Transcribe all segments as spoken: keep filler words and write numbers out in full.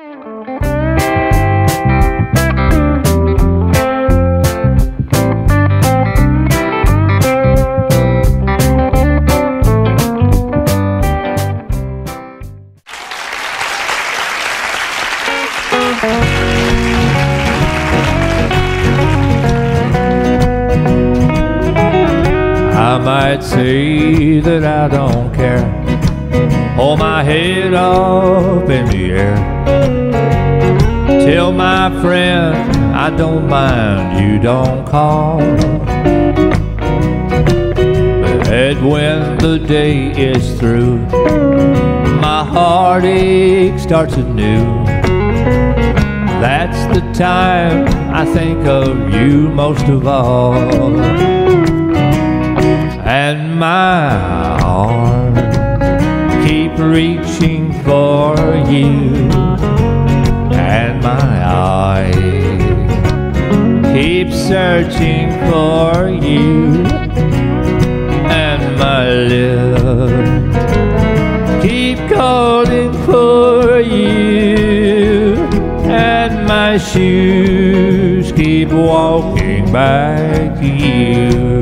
I might say that I don't care, hold my head up in the air, tell my friend I don't mind, you don't call. And when the day is through, my heartache starts anew. That's the time I think of you most of all. And my arms keep reaching for you, and my eyes keep searching for you, and my lips keep calling for you, and my shoes keep walking back to you.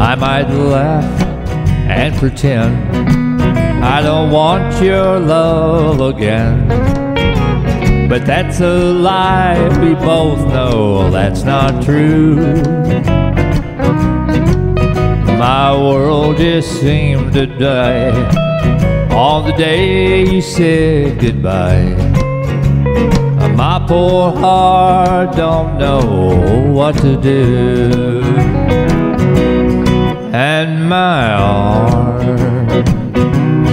I might laugh and pretend I don't want your love again, but that's a lie, we both know that's not true. My world just seemed to die on the day you said goodbye. My poor heart don't know what to do. And my arms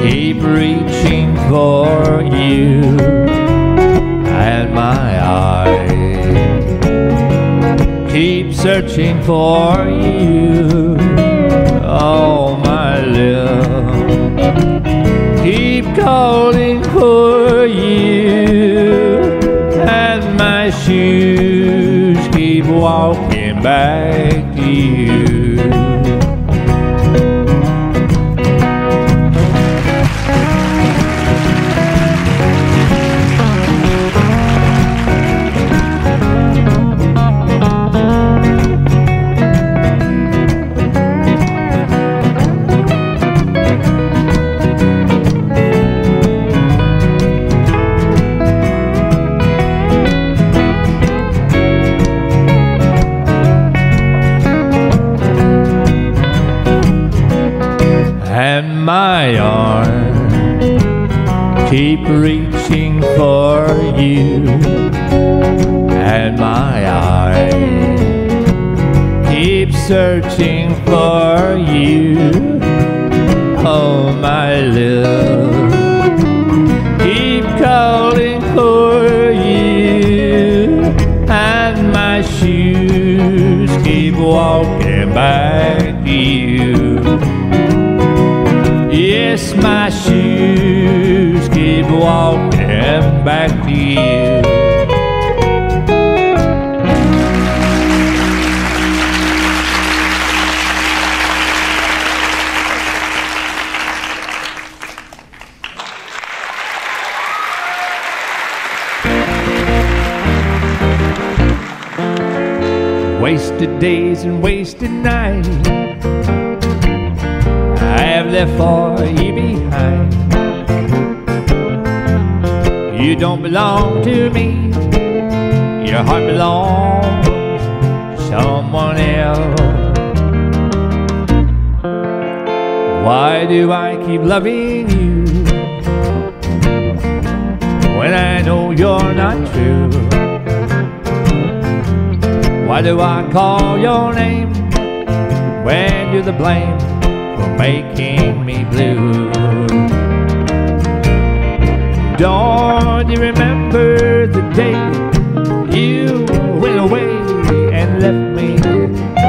keep reaching for you, and my eyes keep searching for you. Oh, my lips keep calling for you, and my shoes keep walking back to you. And my arms keep reaching for you, and my eyes keep searching for you. Oh, my lips keep calling for you, and my shoes keep walking back to you. Yes, my shoes keep walking back to you. Wasted days and wasted nights I have left for you behind. You don't belong to me, your heart belongs to someone else. Why do I keep loving you when I know you're not true? Why do I call your name when you're the blame for making me blue? Don't you remember the day you went away and left me?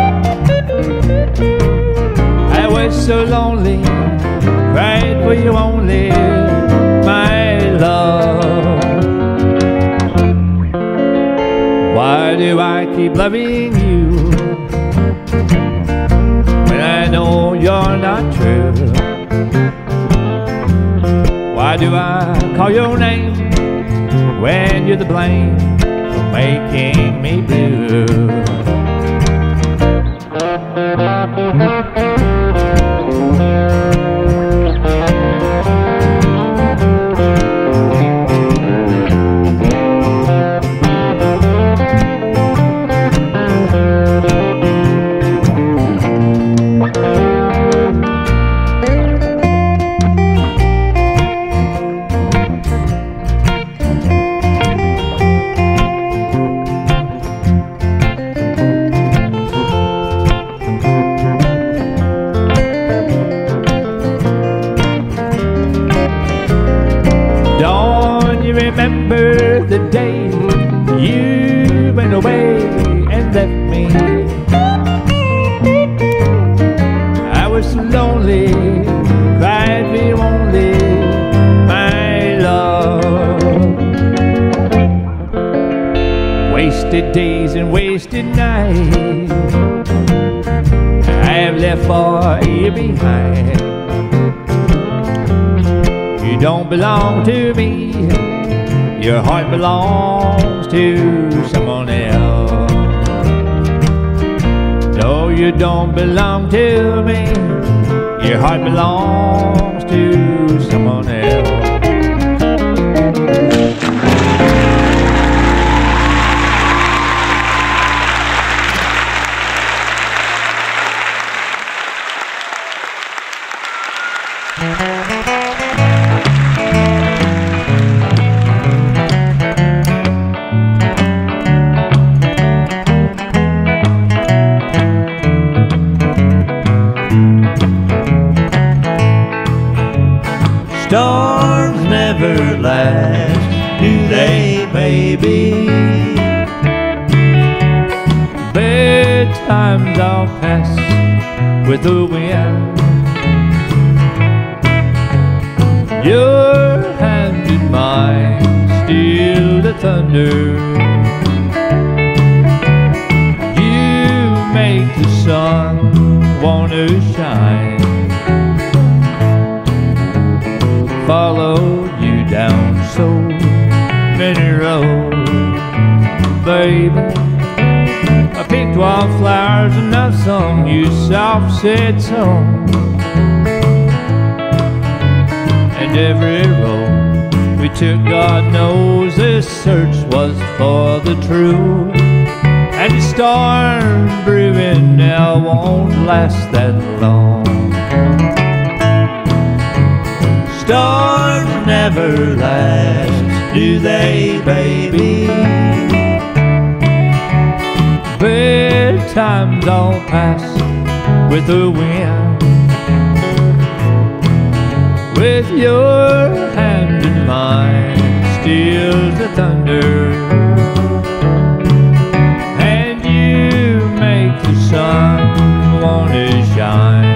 I was so lonely, cried for you only, my love. Why do I keep loving you when I know you're not true? Why do I call your name when you're to blame for making me blue? Remember the day you went away and left me? I was so lonely, cried for you only, my love. Wasted days and wasted nights I have left for you behind. You don't belong to me, your heart belongs to someone else. No, you don't belong to me, your heart belongs to someone else. Storms never last, do they, baby? Bad times all pass with the wind. Your hand in mine, still the thunder. You make the sun wanna shine. Followed you down so many roads, baby. I picked wildflowers and I sung you soft said song. And every road we took, God knows this search was for the truth. And the storm brewing now won't last that long. Storms never last, do they, baby? Bad times all pass with the wind. With your hand in mine, steals the thunder. And you make the sun wanna shine.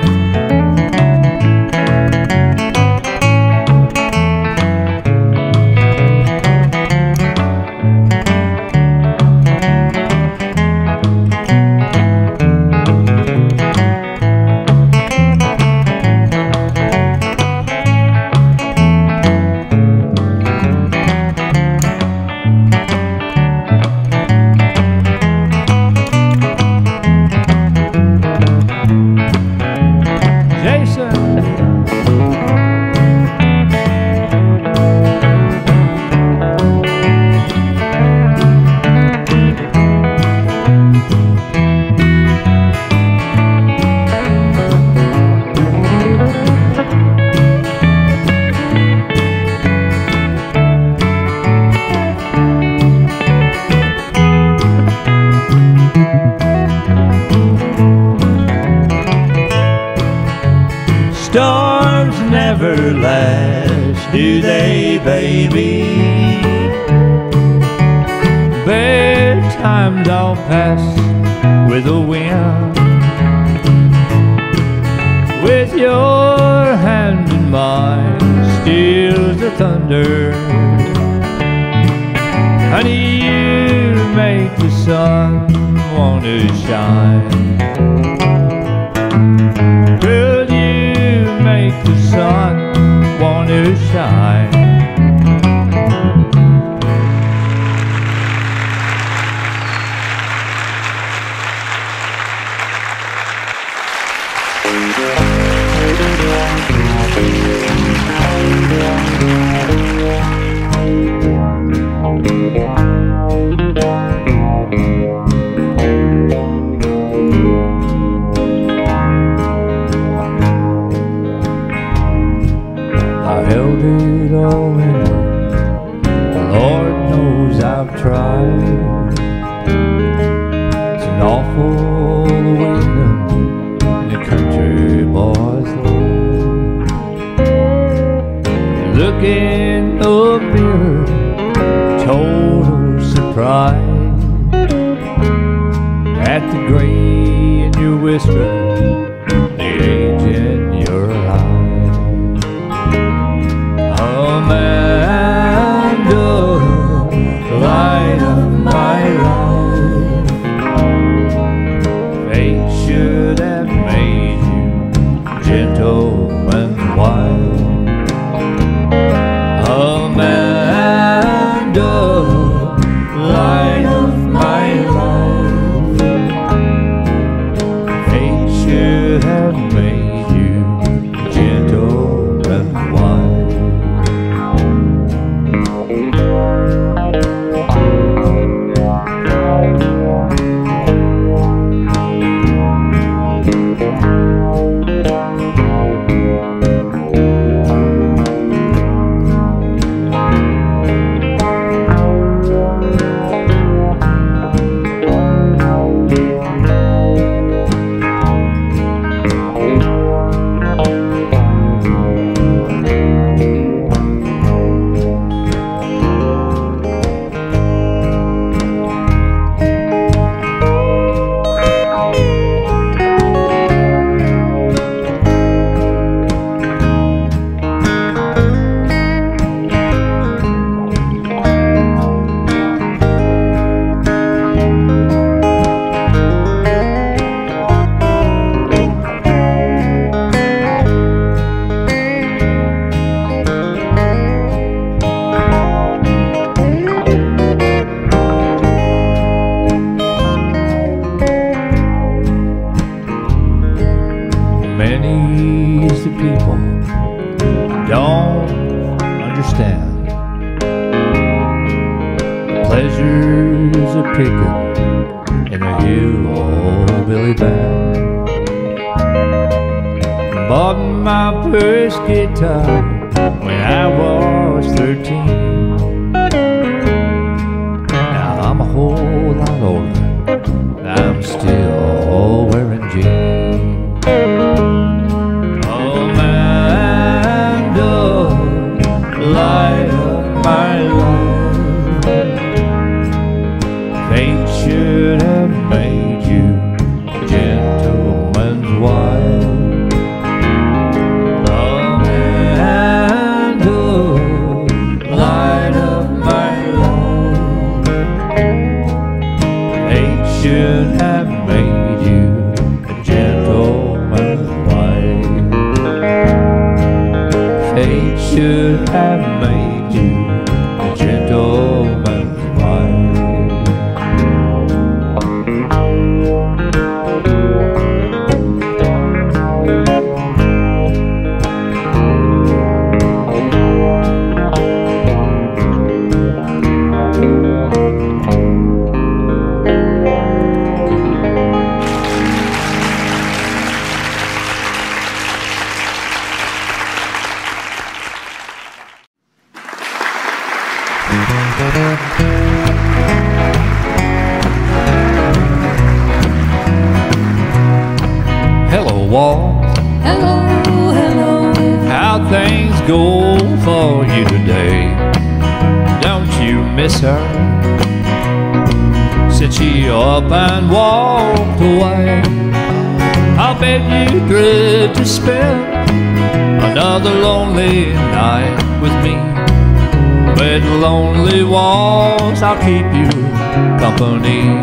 do they, baby? Bedtime's all past with a wind, with your hand in mine, steals the thunder. Honey, you make the sun want to shine. Girl, you make the sun want to shine. Tried. It's an awful window in the country boy's life. Look in a mirror, total surprise at the gray in your whisper, the age in your eyes. Oh man. Hello, walls. Hello, hello. How how things go for you today. Don't you miss her since she up and walked away? I bet you dread to spend another lonely night with me. With lonely walls, I'll keep you company.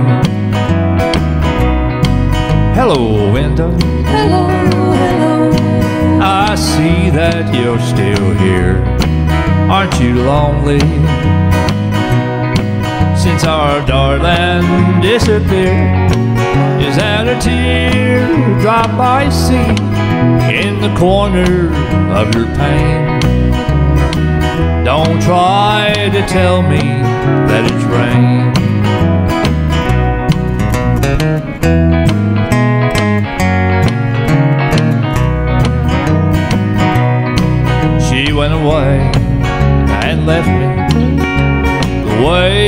Hello, winter. Hello, hello. I see that you're still here. Aren't you lonely since our darling disappeared? Is that a tear drop I see in the corner of your pain? Don't try to tell me that it's rain. She went away and left me the way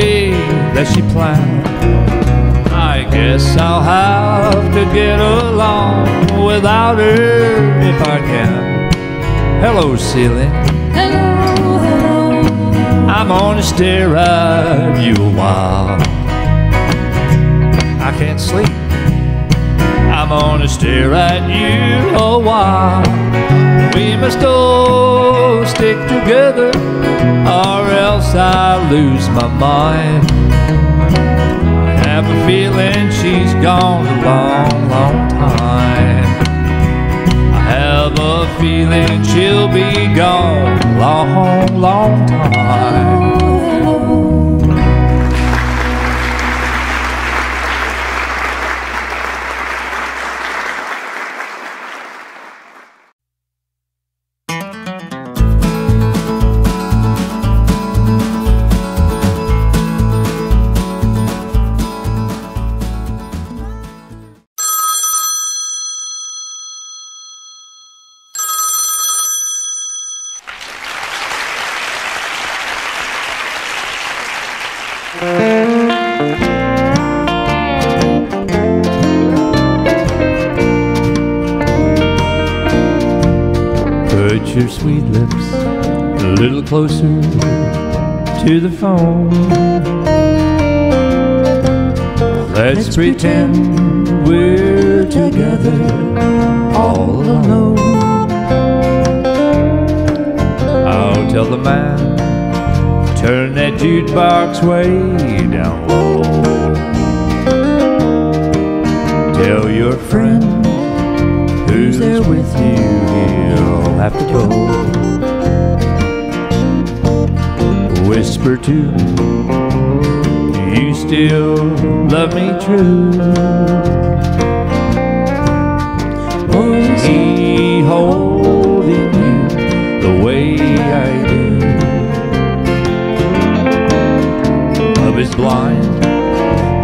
that she planned. I guess I'll have to get along without her if I can. Hello, Celia. Hello, hello. I'm gonna stare at you a while. I can't sleep. I'm gonna stare at you a while. We must all stick together, or else I lose my mind. I have a feeling she's gone a long, long time. I have a feeling she'll be gone a long, long time. Put your sweet lips a little closer to the phone. Let's, Let's pretend, pretend we're together all alone. I'll tell the man, turn that jukebox way down low. Tell your friend who's there with you, he'll have to go. Whisper to me, you still love me true. Was he holding you the way I do? Love is blind,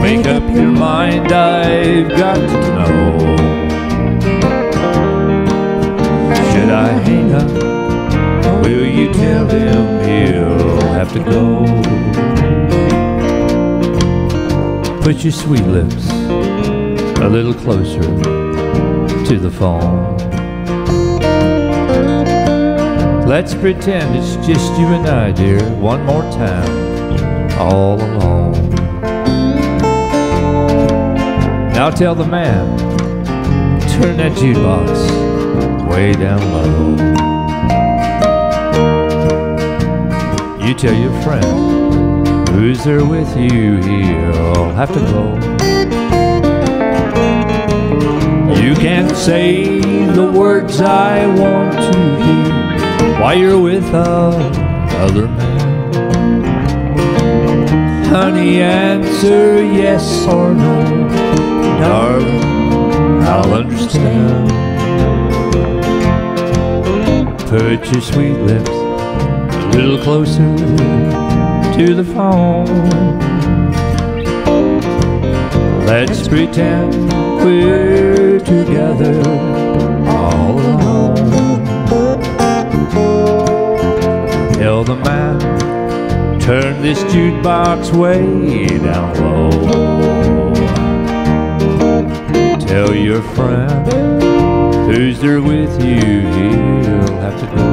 make up your mind, I've got to know. Should I hang up? Will you tell him he'll have to go? Put your sweet lips a little closer to the phone. Let's pretend it's just you and I, dear, one more time, all alone. Now tell the man, turn that jukebox way down low. You tell your friend who's there with you, he'll have to go. You can't say the words I want to hear while you're with another man. Honey, answer yes or no. Darling, I'll understand. Put your sweet lips a little closer to the phone. Let's pretend we're together all alone. Tell the man, turn this jukebox way down low. Tell your friend who's there with you, he'll have to go.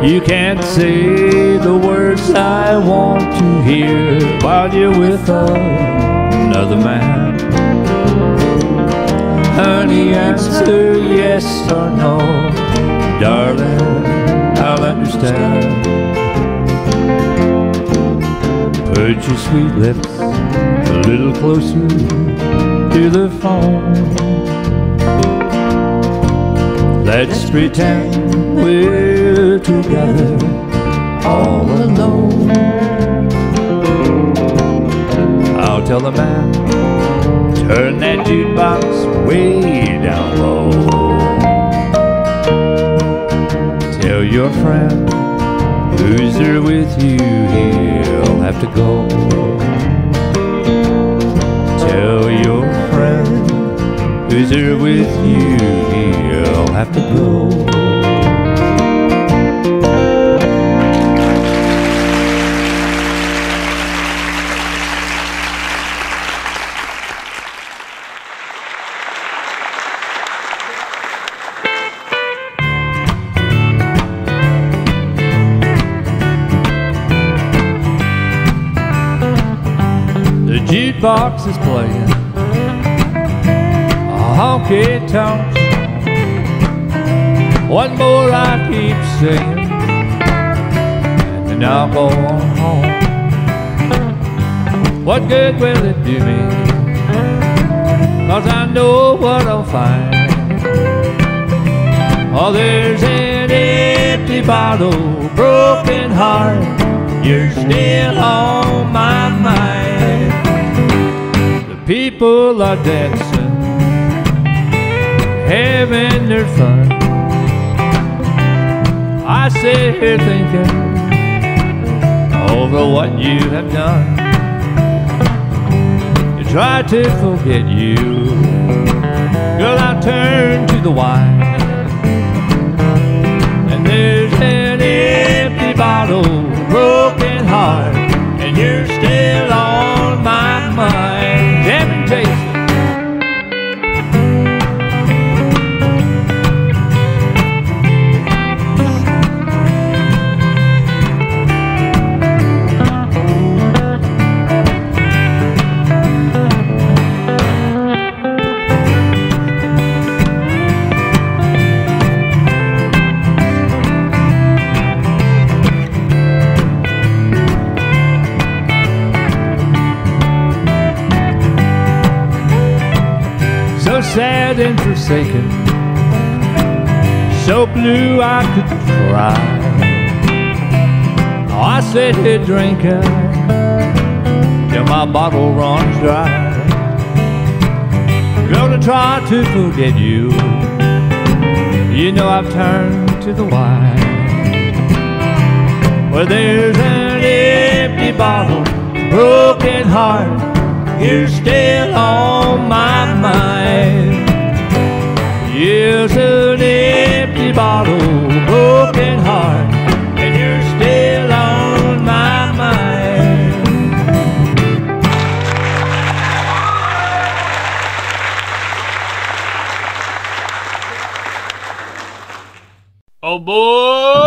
You can't say the words I want to hear while you're with another man. Honey, answer yes or no, darling, I'll understand. Put your sweet lips a little closer to the phone. Let's pretend we're together, all alone. I'll tell the man, turn that jukebox way down low. Tell your friend who's there with you, he'll have to go. Tell your friend who's there with you, he'll have to go. Jukebox is playing a honky-tonk song. One more I keep singing, and then I'll go on home. What good will it do me? 'Cause I know what I'll find. Oh, there's an empty bottle, broken heart, you're still on my mind. People are dancing, having their fun. I sit here thinking over what you have done. You try to forget you, girl, I turn to the wine. And there's an empty bottle, broken heart, and you're still on my mind. Sad and forsaken, so blue I could cry. Oh, I sit here drinking till my bottle runs dry. Gonna try to forget you, you know I've turned to the wine. Well, there's an empty bottle, broken heart, you're still on my mind. Here's an empty bottle, broken heart, and you're still on my mind. Oh boy!